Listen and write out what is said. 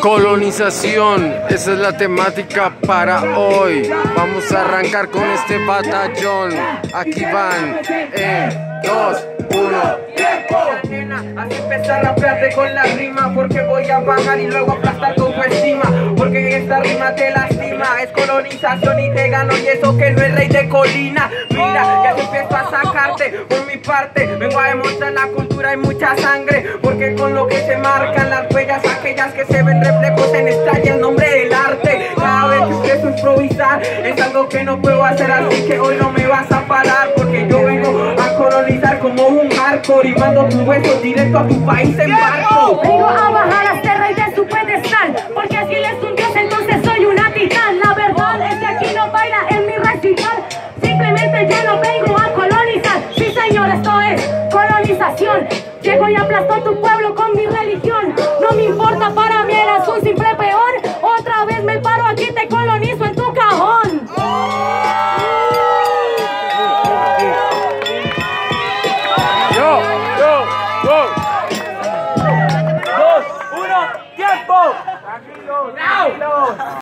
Colonización, esa es la temática para hoy. Vamos a arrancar con este batallón. Aquí van en 2, 1, tiempo. Así empezar a rapearte con la rima, porque voy a bajar y luego aplastar tu estima, porque esta rima te lastima. Es colonización y te gano, y eso que no es rey de colina. Mira, ya te empiezo a sacarte. Por mi parte, vengo a demostrar la cultura y mucha sangre, porque con lo que se marcan las huellas, aquellas que se ven reflejos en estalla, el nombre del arte. Cada vez que empiezo a improvisar, es algo que no puedo hacer, así que hoy no me vas a parar, porque yo vengo a colonizar como un arco, rimando tu hueso directo a tu país en barco. Vengo a bajar a este rey de su pedestal, porque así él es un dios, entonces soy una titán. La verdad es que aquí no baila en mi recital, simplemente yo no vengo a colonizar. Sí señor, esto es colonización. Llego y aplasto tu pueblo con mi religión.